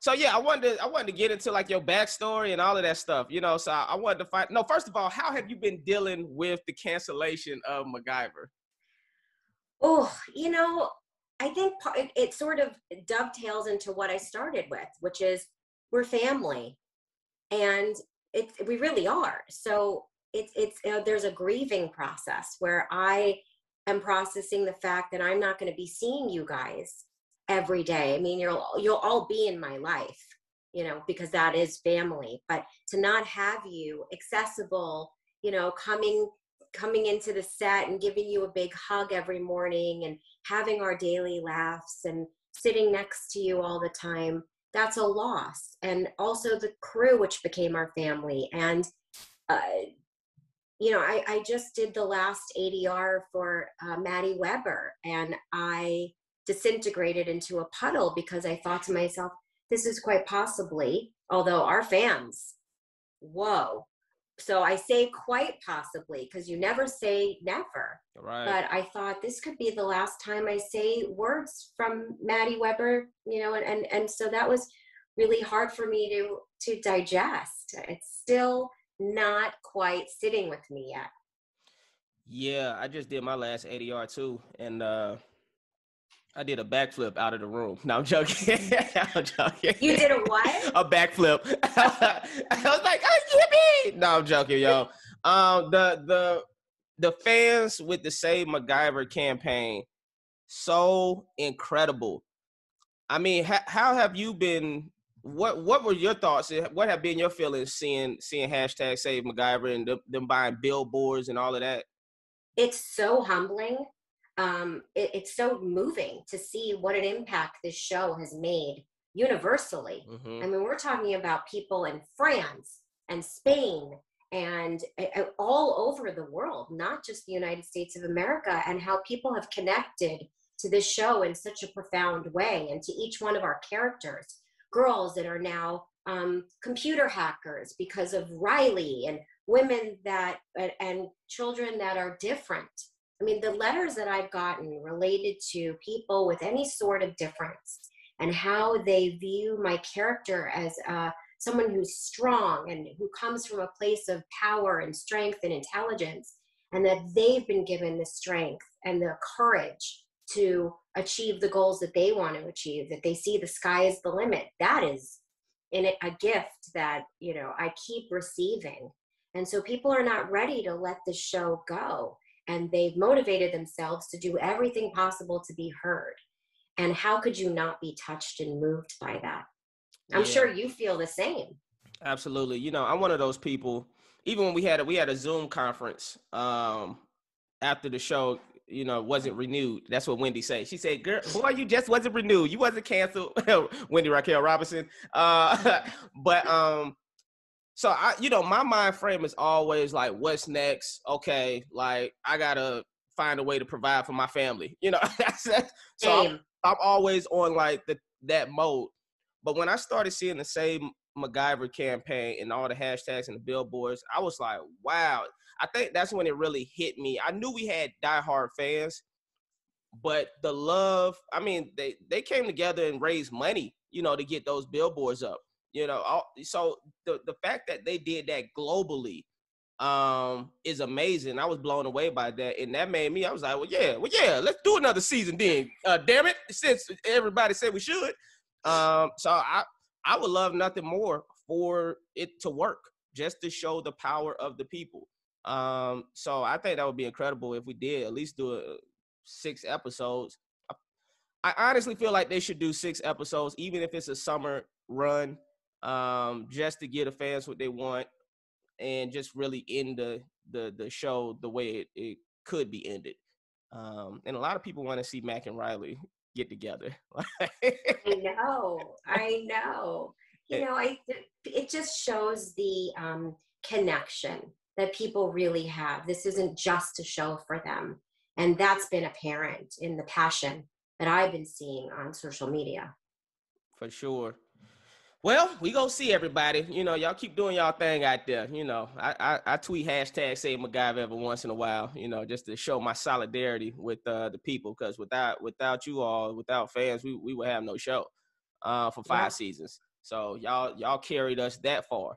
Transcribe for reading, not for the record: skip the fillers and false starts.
So yeah, I wanted to get into like your backstory and all of that stuff, you know. So I wanted to find. No, first of all, how have you been dealing with the cancellation of MacGyver? Oh, you know, I think it sort of dovetails into what I started with, which is we're family, and we really are. So it's there's a grieving process where I am processing the fact that I'm not going to be seeing you guys every day. I mean, you'll all be in my life, you know, because that is family. But to not have you accessible, you know, coming into the set and giving you a big hug every morning and having our daily laughs and sitting next to you all the time, that's a loss. And also the crew, which became our family. And, you know, I just did the last ADR for Maddie Weber, and I disintegrated into a puddle because I thought to myself, this is quite possibly, although our fans, whoa. So I say quite possibly, because you never say never, right? But I thought this could be the last time I say words from Maddie Weber, you know, and so that was really hard for me to digest. It's still not quite sitting with me yet. Yeah, I just did my last ADR too, and I did a backflip out of the room. No, I'm joking. I'm joking. You did a what? A backflip. I was like, oh, yippee! No, I'm joking, y'all. The fans with the Save MacGyver campaign, so incredible. I mean, how have you been? What were your thoughts? What have been your feelings seeing hashtag Save MacGyver and them buying billboards and all of that? It's so humbling. It's so moving to see what an impact this show has made universally. Mm-hmm. I mean, we're talking about people in France and Spain and all over the world, not just the United States of America, and how people have connected to this show in such a profound way, and to each one of our characters, girls that are now computer hackers because of Riley, and women that, and children that are different. I mean, the letters that I've gotten related to people with any sort of difference, and how they view my character as someone who's strong and who comes from a place of power and strength and intelligence, and that they've been given the strength and the courage to achieve the goals that they want to achieve, that they see the sky is the limit. That is a gift that, you know, I keep receiving. And so people are not ready to let the show go. And they've motivated themselves to do everything possible to be heard. And how could you not be touched and moved by that? I'm sure you feel the same. Absolutely. You know, I'm one of those people, even when we had a Zoom conference after the show, you know, wasn't renewed. That's what Wendy said. She said, girl, boy, you just wasn't renewed. You wasn't canceled. Wendy Raquel Robinson. So I, you know, my mind frame is always like, what's next? Okay, like I gotta find a way to provide for my family, you know. So I'm always on like that mode. But when I started seeing the Save MacGyver campaign and all the hashtags and the billboards, I was like, wow. I think that's when it really hit me. I knew we had diehard fans, but the love. I mean, they came together and raised money, you know, to get those billboards up. You know, so the fact that they did that globally is amazing. I was blown away by that, and that made me. I was like, well, yeah, let's do another season then. Damn it, since everybody said we should. So I would love nothing more for it to work, just to show the power of the people. So I think that would be incredible if we did at least do 6 episodes. I honestly feel like they should do 6 episodes, even if it's a summer run. Just to get the fans what they want, and just really end the show the way it could be ended. And a lot of people want to see Mac and Riley get together. I know. You know, it just shows the connection that people really have. This isn't just a show for them, and that's been apparent in the passion that I've been seeing on social media. For sure. Well, we gonna see everybody. You know, y'all keep doing y'all thing out there. You know, I tweet hashtag Save MacGyver every once in a while. You know, just to show my solidarity with the people. Because without you all, without fans, we would have no show. for 5 seasons. So y'all carried us that far.